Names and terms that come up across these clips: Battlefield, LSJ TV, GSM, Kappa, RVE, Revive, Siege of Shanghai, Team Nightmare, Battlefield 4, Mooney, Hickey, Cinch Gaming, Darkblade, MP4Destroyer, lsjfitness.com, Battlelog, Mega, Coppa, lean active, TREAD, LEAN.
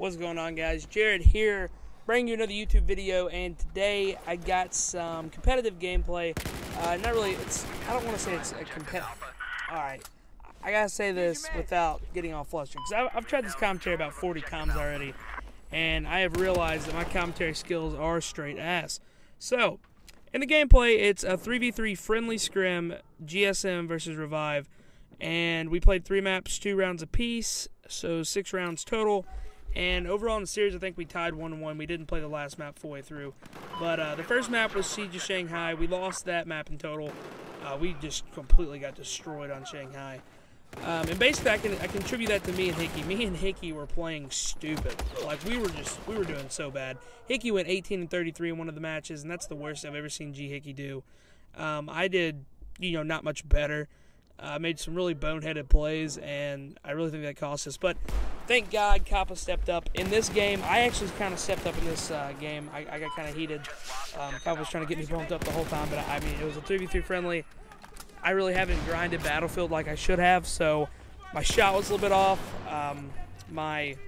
What's going on, guys? Jared here, bringing you another YouTube video, and today I got some competitive gameplay. Not really, I don't want to say it's a competitive. Alright, I gotta say this without getting all flustered, because I've tried this commentary about 40 times already, and I have realized that my commentary skills are straight ass. So, in the gameplay, it's a 3v3 friendly scrim, GSM versus Revive, and we played 3 maps, 2 rounds apiece, so 6 rounds total. And overall in the series, I think we tied 1-1. We didn't play the last map full way through. But the first map was Siege of Shanghai. We lost that map in total. We just completely got destroyed on Shanghai. And basically, I contribute that to me and Hickey. Me and Hickey were playing stupid. Like, we were doing so bad. Hickey went 18-33 in one of the matches, and that's the worst I've ever seen G. Hickey do. I did, you know, not much better. I made some really boneheaded plays, and I really think that cost us. But thank God Kappa stepped up in this game. I actually kind of stepped up in this game. I got kind of heated. Kappa was trying to get me bumped up the whole time, but I mean, it was a 3v3 friendly. I really haven't grinded Battlefield like I should have, so my shot was a little bit off. The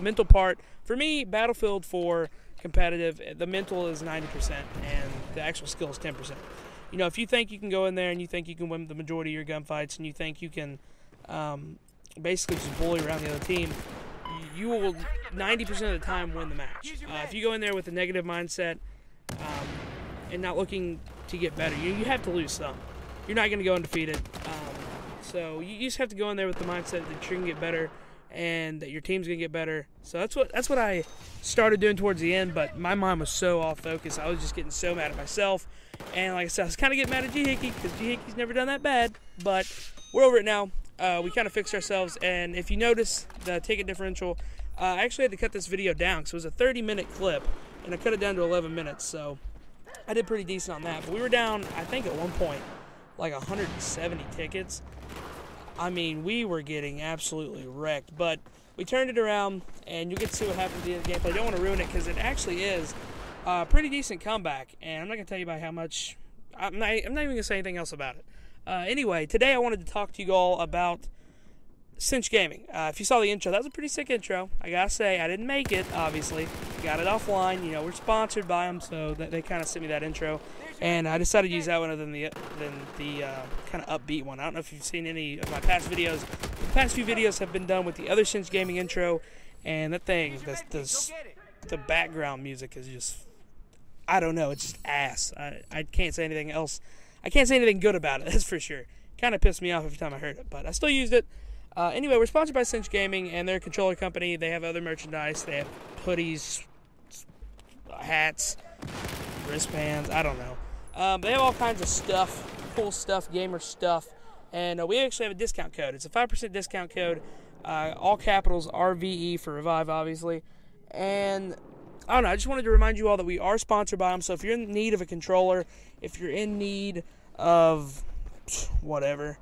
mental part for me, Battlefield 4 competitive, the mental is 90%, and the actual skill is 10%. You know, if you think you can go in there and you think you can win the majority of your gunfights and you think you can basically just bully around the other team, you will 90% of the time win the match. If you go in there with a negative mindset and not looking to get better, you have to lose some. You're not going to go undefeated. So you just have to go in there with the mindset that you're going to get better and that your team's going to get better. So that's what I started doing towards the end, but my mind was so off focus. I was just getting so mad at myself. And like I said, I was kind of getting mad at G. Hickey because G. Hickey's never done that bad. But we're over it now. We kind of fixed ourselves. And if you notice the ticket differential, I actually had to cut this video down because it was a 30-minute clip. And I cut it down to 11 minutes. So I did pretty decent on that. But we were down, I think at one point, like 170 tickets. I mean, we were getting absolutely wrecked. But we turned it around, and you'll get to see what happens at the end of the gameplay. I don't want to ruin it because it actually is a pretty decent comeback, and I'm not going to tell you about how much. I'm not even going to say anything else about it. Anyway, today I wanted to talk to you all about Cinch Gaming. If you saw the intro, that was a pretty sick intro. I got to say, I didn't make it, obviously. Got it offline. You know, we're sponsored by them, so they kind of sent me that intro. And I decided to use that one other than the kind of upbeat one. I don't know if you've seen any of my past videos. The past few videos have been done with the other Cinch Gaming intro, and that thing, the background music is just, I don't know, it's just ass. I can't say anything else. I can't say anything good about it, that's for sure. Kind of pissed me off every time I heard it, but I still used it. Anyway, we're sponsored by Cinch Gaming and their controller company. They have other merchandise. They have hoodies, hats, wristbands, I don't know. They have all kinds of stuff, cool stuff, gamer stuff, and we actually have a discount code. It's a 5% discount code, all capitals, RVE for Revive, obviously. And I don't know, I just wanted to remind you all that we are sponsored by them, so if you're in need of a controller, if you're in need of whatever,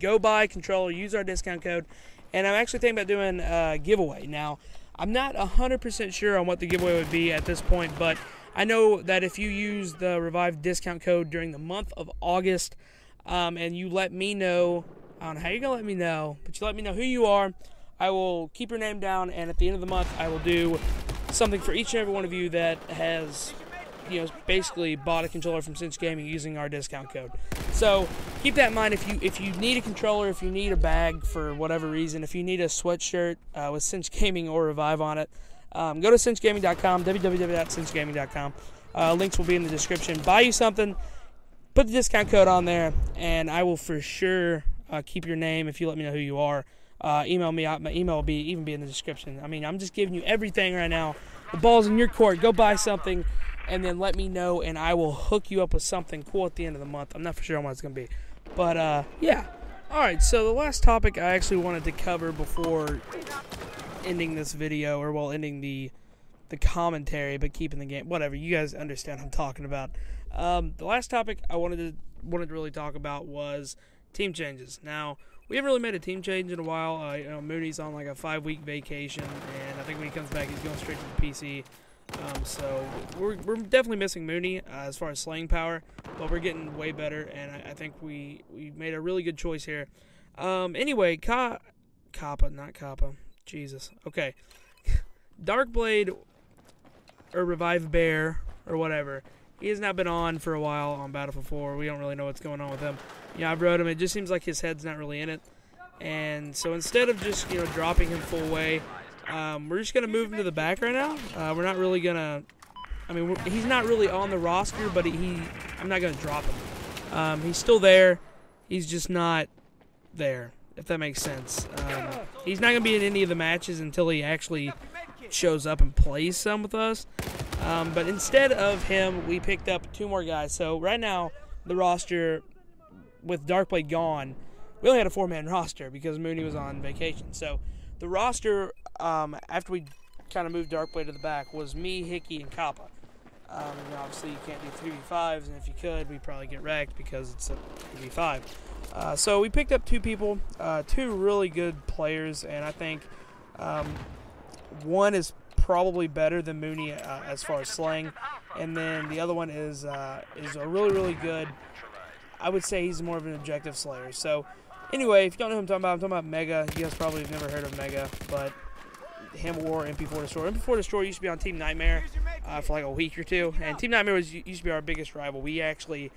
go buy a controller, use our discount code. And I'm actually thinking about doing a giveaway. Now, I'm not 100% sure on what the giveaway would be at this point, but I know that if you use the Revive discount code during the month of August, and you let me know, I don't know how you're going to let me know, but you let me know who you are, I will keep your name down, and at the end of the month, I will do something for each and every one of you that has, you know, basically bought a controller from Cinch Gaming using our discount code. So keep that in mind. If you need a controller, if you need a bag for whatever reason, if you need a sweatshirt with Cinch Gaming or Revive on it, go to cinchgaming.com, www.cinchgaming.com. Links will be in the description. Buy you something, put the discount code on there, and I will for sure keep your name if you let me know who you are. Email me. My email will be in the description. I mean, I'm just giving you everything right now. The ball's in your court. Go buy something, and then let me know, and I will hook you up with something cool at the end of the month. I'm not for sure what it's going to be, but yeah. All right, so the last topic I actually wanted to cover before ending this video, or well, ending the commentary, but keeping the game, whatever. You guys understand what I'm talking about. The last topic I wanted to really talk about was team changes. Now, we haven't really made a team change in a while. You know, Mooney's on like a 5-week vacation, and I think when he comes back, he's going straight to the PC. So we're definitely missing Mooney as far as slaying power, but we're getting way better, and I think we made a really good choice here. Anyway, Coppa, not Coppa, Jesus. Okay. Darkblade or Revive Bear or whatever. He has not been on for a while on Battlefield 4. We don't really know what's going on with him. Yeah, I wrote him. It just seems like his head's not really in it. And so instead of just, you know, dropping him full way, we're just going to move him to the back right now. We're not really going to... I mean, he's not really on the roster, but I'm not going to drop him. He's still there. He's just not there, if that makes sense. He's not going to be in any of the matches until he actually shows up and plays some with us. But instead of him, we picked up two more guys. So right now, the roster with Darkblade gone, we only had a four-man roster because Mooney was on vacation. So the roster, after we kind of moved Darkblade to the back, was me, Hickey, and Kappa. And obviously, you can't do 3v5s, and if you could, we'd probably get wrecked because it's a 3v5. So we picked up two people, two really good players, and I think one is probably better than Mooney as far as slang, and then the other one is a really good, I would say he's more of an objective slayer. So anyway, if you don't know who I'm talking about Mega. You guys probably have never heard of Mega, but him or MP4Destroyer. MP4Destroyer used to be on Team Nightmare for like a week or two, and Team Nightmare used to be our biggest rival. We actually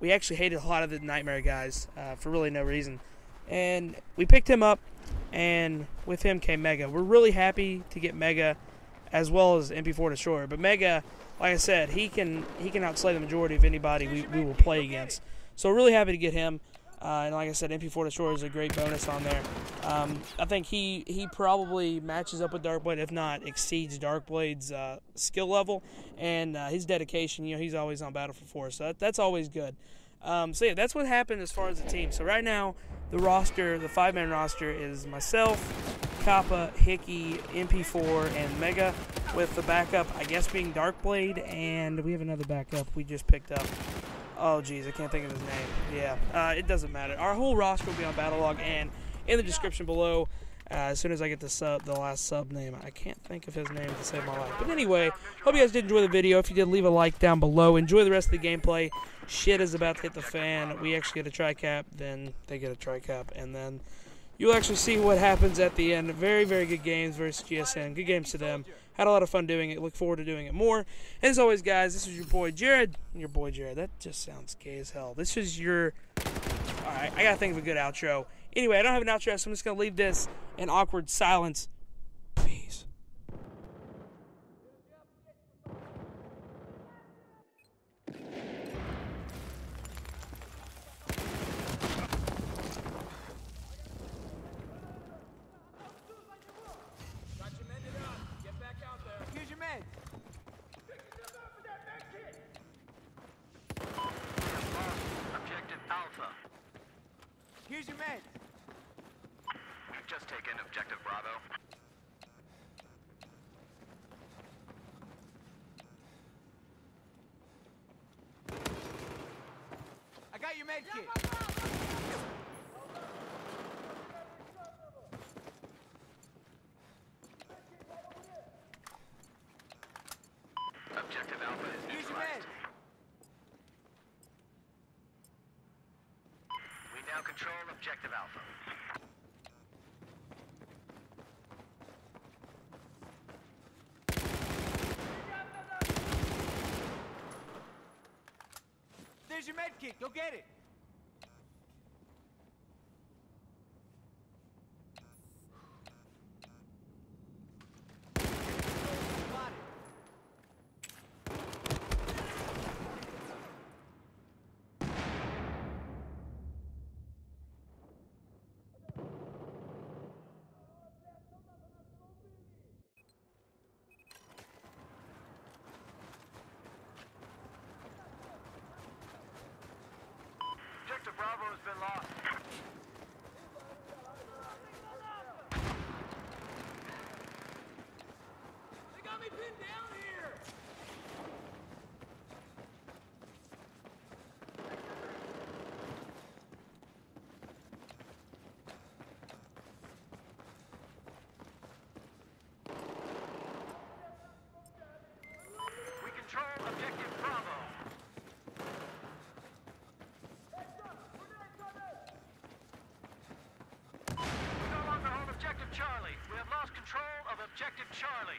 hated a lot of the Nightmare guys for really no reason, and we picked him up. And with him came Mega. We're really happy to get Mega as well as MP4 Destroyer. But Mega, like I said, he can outslay the majority of anybody we will play against. So we're really happy to get him. And like I said, MP4 Destroyer is a great bonus on there. I think he probably matches up with Darkblade, if not exceeds Darkblade's skill level. And his dedication, you know, he's always on Battlefield 4, so that's always good. So yeah, that's what happened as far as the team. So right now, the roster, the five-man roster, is myself, Kappa, Hickey, MP4, and Mega, with the backup, I guess, being Darkblade, and we have another backup we just picked up. Oh, geez, I can't think of his name. Yeah, it doesn't matter. Our whole roster will be on Battlelog, and in the description below, as soon as I get the sub, the last sub name, I can't think of his name to save my life. But anyway, hope you guys did enjoy the video. If you did, leave a like down below. Enjoy the rest of the gameplay. Shit is about to hit the fan. We actually get a tri-cap, then they get a tri-cap, and then you'll actually see what happens at the end. Very, very good games versus GSM. Good games to them. Had a lot of fun doing it. Look forward to doing it more. And as always, guys, this is your boy Jared. Your boy Jared. That just sounds gay as hell. This is your... All right, I got to think of a good outro. Anyway, I don't have an outro, so I'm just going to leave this in awkward silence. Peace. Here's your med. We've just taken objective Bravo. I got your med kit. Objective Alpha is neutralized. Here's your med. Control objective Alpha. There's your med kit. Go get it. Bravo has been lost. They got me pinned down here. We control objective Bravo. Come on! Objective Charlie.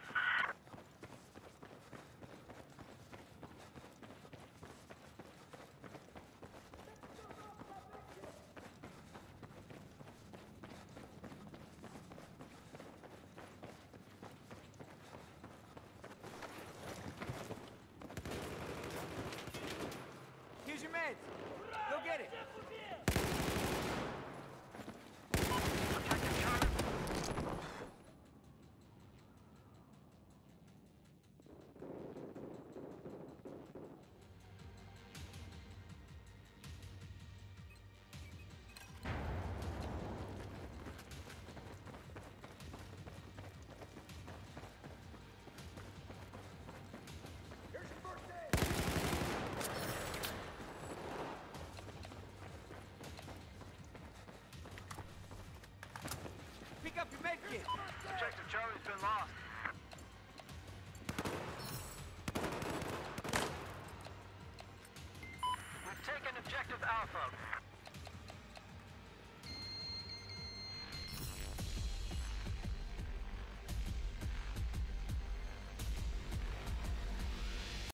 Here's your meds. Go get it. Objective Charlie's been lost. We've taken objective Alpha.